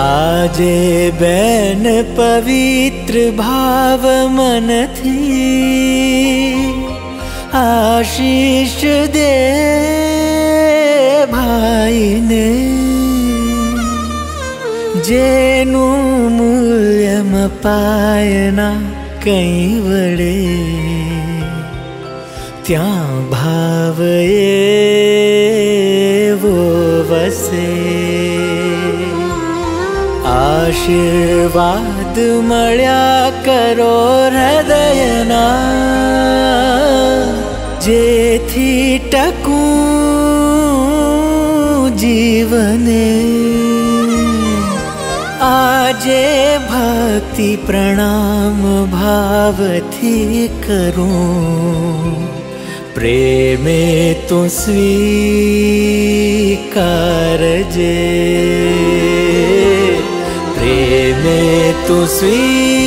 आजे बैन पवित्र भाव मन थी, आशीष दे भाई ने जेनु मूल्यम पायना कई बड़े त्या भाव ये वो वसे आशीर्वाद मल्या करो हृदयना जेथी टकू जीवने आजे भक्ति प्रणाम भाव थी करूं प्रेमे तू स्वीकार जे में तू स्वी